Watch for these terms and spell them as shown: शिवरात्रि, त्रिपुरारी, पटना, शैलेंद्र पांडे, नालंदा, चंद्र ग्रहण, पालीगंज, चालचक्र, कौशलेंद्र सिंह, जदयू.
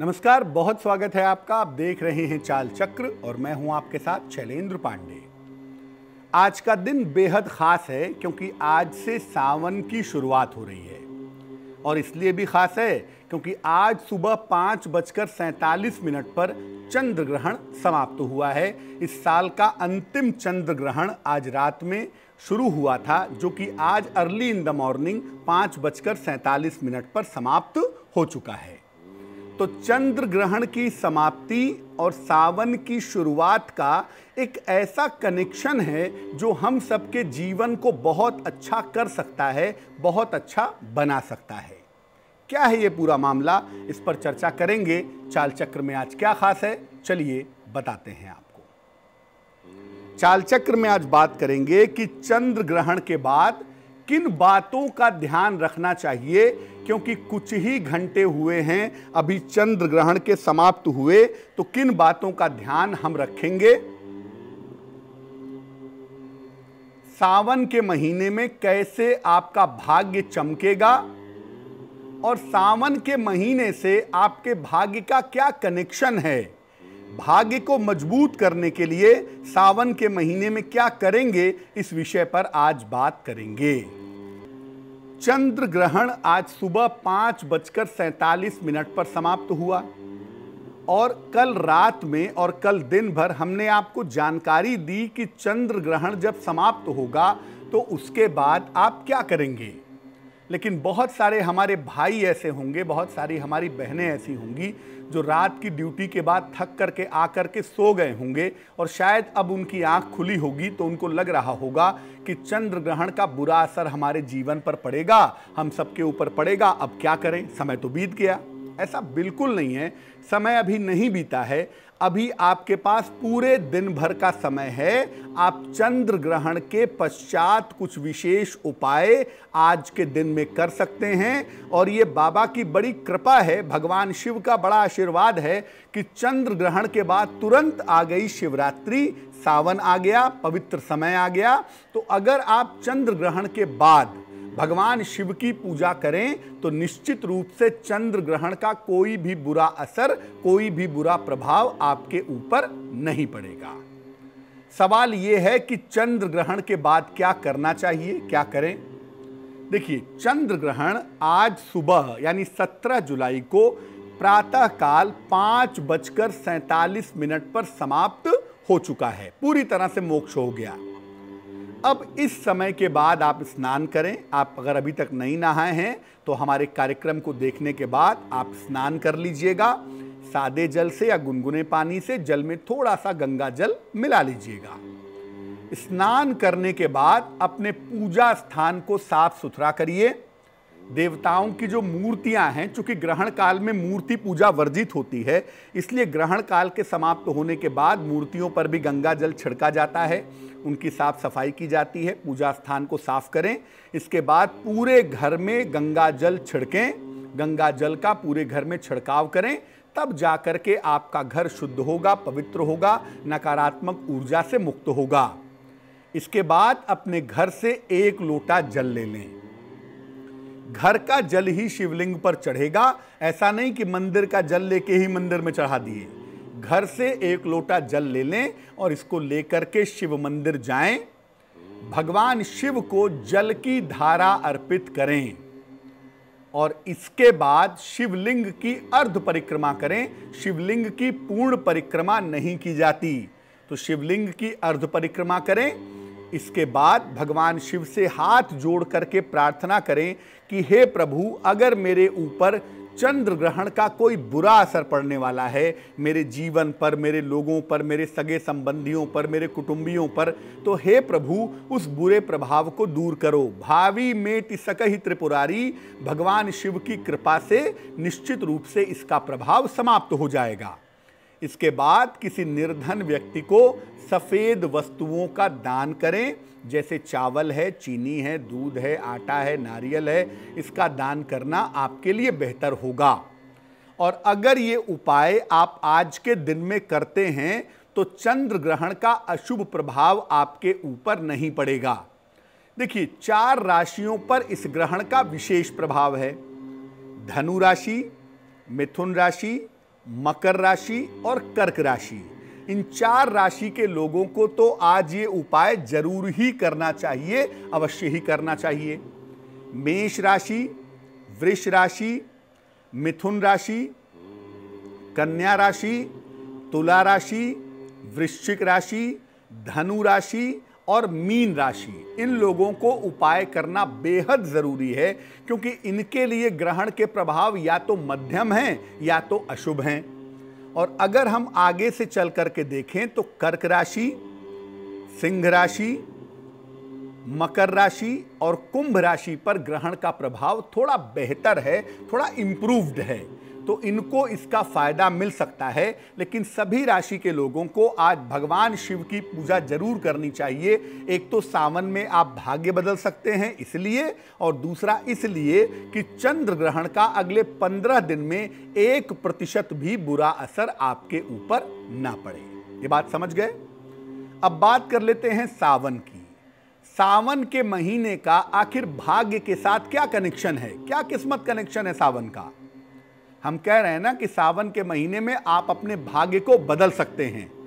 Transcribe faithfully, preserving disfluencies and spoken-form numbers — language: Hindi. नमस्कार, बहुत स्वागत है आपका। आप देख रहे हैं चालचक्र और मैं हूं आपके साथ शैलेंद्र पांडे। आज का दिन बेहद खास है क्योंकि आज से सावन की शुरुआत हो रही है और इसलिए भी खास है क्योंकि आज सुबह पाँच बजकर सैंतालीस मिनट पर चंद्र ग्रहण समाप्त हुआ है। इस साल का अंतिम चंद्र ग्रहण आज रात में शुरू हुआ था, जो कि आज अर्ली इन द मॉर्निंग पाँच बजकर सैंतालीस मिनट पर समाप्त हो चुका है। तो चंद्र ग्रहण की समाप्ति और सावन की शुरुआत का एक ऐसा कनेक्शन है जो हम सबके जीवन को बहुत अच्छा कर सकता है, बहुत अच्छा बना सकता है। क्या है ये पूरा मामला, इस पर चर्चा करेंगे। चालचक्र में आज क्या खास है, चलिए बताते हैं आपको। चालचक्र में आज बात करेंगे कि चंद्र ग्रहण के बाद किन बातों का ध्यान रखना चाहिए, क्योंकि कुछ ही घंटे हुए हैं अभी चंद्र ग्रहण के समाप्त हुए, तो किन बातों का ध्यान हम रखेंगे। सावन के महीने में कैसे आपका भाग्य चमकेगा और सावन के महीने से आपके भाग्य का क्या कनेक्शन है, भाग्य को मजबूत करने के लिए सावन के महीने में क्या करेंगे, इस विषय पर आज बात करेंगे। चंद्र ग्रहण आज सुबह पाँच बजकर सैंतालीस मिनट पर समाप्त हुआ और कल रात में और कल दिन भर हमने आपको जानकारी दी कि चंद्र ग्रहण जब समाप्त होगा तो उसके बाद आप क्या करेंगे। लेकिन बहुत सारे हमारे भाई ऐसे होंगे, बहुत सारी हमारी बहनें ऐसी होंगी जो रात की ड्यूटी के बाद थक कर के आ कर के सो गए होंगे और शायद अब उनकी आंख खुली होगी तो उनको लग रहा होगा कि चंद्र ग्रहण का बुरा असर हमारे जीवन पर पड़ेगा, हम सबके ऊपर पड़ेगा, अब क्या करें, समय तो बीत गया। ऐसा बिल्कुल नहीं है, समय अभी नहीं बीता है। अभी आपके पास पूरे दिन भर का समय है। आप चंद्र ग्रहण के पश्चात कुछ विशेष उपाय आज के दिन में कर सकते हैं और ये बाबा की बड़ी कृपा है, भगवान शिव का बड़ा आशीर्वाद है कि चंद्र ग्रहण के बाद तुरंत आ गई शिवरात्रि, सावन आ गया, पवित्र समय आ गया। तो अगर आप चंद्र ग्रहण के बाद भगवान शिव की पूजा करें तो निश्चित रूप से चंद्र ग्रहण का कोई भी बुरा असर, कोई भी बुरा प्रभाव आपके ऊपर नहीं पड़ेगा। सवाल यह है कि चंद्र ग्रहण के बाद क्या करना चाहिए, क्या करें। देखिए, चंद्र ग्रहण आज सुबह यानी सत्रह जुलाई को प्रातःकाल पाँच बजकर सैंतालीस मिनट पर समाप्त हो चुका है, पूरी तरह से मोक्ष हो गया। अब इस समय के बाद आप स्नान करें। आप अगर अभी तक नहीं नहाए हैं तो हमारे कार्यक्रम को देखने के बाद आप स्नान कर लीजिएगा। सादे जल से या गुनगुने पानी से, जल में थोड़ा सा गंगा जल मिला लीजिएगा। स्नान करने के बाद अपने पूजा स्थान को साफ सुथरा करिए। देवताओं की जो मूर्तियां हैं, चूँकि ग्रहण काल में मूर्ति पूजा वर्जित होती है, इसलिए ग्रहण काल के समाप्त होने के बाद मूर्तियों पर भी गंगा जल छिड़का जाता है, उनकी साफ सफाई की जाती है। पूजा स्थान को साफ करें। इसके बाद पूरे घर में गंगा जल छिड़कें, गंगा जल का पूरे घर में छिड़काव करें, तब जा कर के आपका घर शुद्ध होगा, पवित्र होगा, नकारात्मक ऊर्जा से मुक्त होगा। इसके बाद अपने घर से एक लोटा जल ले लें। घर का जल ही शिवलिंग पर चढ़ेगा, ऐसा नहीं कि मंदिर का जल लेके ही मंदिर में चढ़ा दिए। घर से एक लोटा जल ले लें और इसको लेकर के शिव मंदिर जाएं, भगवान शिव को जल की धारा अर्पित करें और इसके बाद शिवलिंग की अर्ध परिक्रमा करें। शिवलिंग की पूर्ण परिक्रमा नहीं की जाती, तो शिवलिंग की अर्ध परिक्रमा करें। इसके बाद भगवान शिव से हाथ जोड़ करके प्रार्थना करें कि हे प्रभु, अगर मेरे ऊपर चंद्र ग्रहण का कोई बुरा असर पड़ने वाला है, मेरे जीवन पर, मेरे लोगों पर, मेरे सगे संबंधियों पर, मेरे कुटुंबियों पर, तो हे प्रभु उस बुरे प्रभाव को दूर करो। भावी मेटि सकहि त्रिपुरारी, भगवान शिव की कृपा से निश्चित रूप से इसका प्रभाव समाप्त हो जाएगा। इसके बाद किसी निर्धन व्यक्ति को सफ़ेद वस्तुओं का दान करें, जैसे चावल है, चीनी है, दूध है, आटा है, नारियल है, इसका दान करना आपके लिए बेहतर होगा। और अगर ये उपाय आप आज के दिन में करते हैं तो चंद्र ग्रहण का अशुभ प्रभाव आपके ऊपर नहीं पड़ेगा। देखिए, चार राशियों पर इस ग्रहण का विशेष प्रभाव है। धनु राशि, मिथुन राशि, मकर राशि और कर्क राशि, इन चार राशि के लोगों को तो आज ये उपाय जरूर ही करना चाहिए, अवश्य ही करना चाहिए। मेष राशि, वृष राशि, मिथुन राशि, कन्या राशि, तुला राशि, वृश्चिक राशि, धनु राशि और मीन राशि, इन लोगों को उपाय करना बेहद ज़रूरी है, क्योंकि इनके लिए ग्रहण के प्रभाव या तो मध्यम हैं या तो अशुभ हैं। और अगर हम आगे से चल करके देखें तो कर्क राशि, सिंह राशि, मकर राशि और कुंभ राशि पर ग्रहण का प्रभाव थोड़ा बेहतर है, थोड़ा इम्प्रूव्ड है, तो इनको इसका फ़ायदा मिल सकता है। लेकिन सभी राशि के लोगों को आज भगवान शिव की पूजा जरूर करनी चाहिए। एक तो सावन में आप भाग्य बदल सकते हैं इसलिए, और दूसरा इसलिए कि चंद्र ग्रहण का अगले पंद्रह दिन में एक प्रतिशत भी बुरा असर आपके ऊपर ना पड़े। ये बात समझ गए। अब बात कर लेते हैं सावन की। सावन के महीने का आखिर भाग्य के साथ क्या कनेक्शन है, क्या किस्मत कनेक्शन है सावन का। हम कह रहे हैं ना कि सावन के महीने में आप अपने भाग्य को बदल सकते हैं।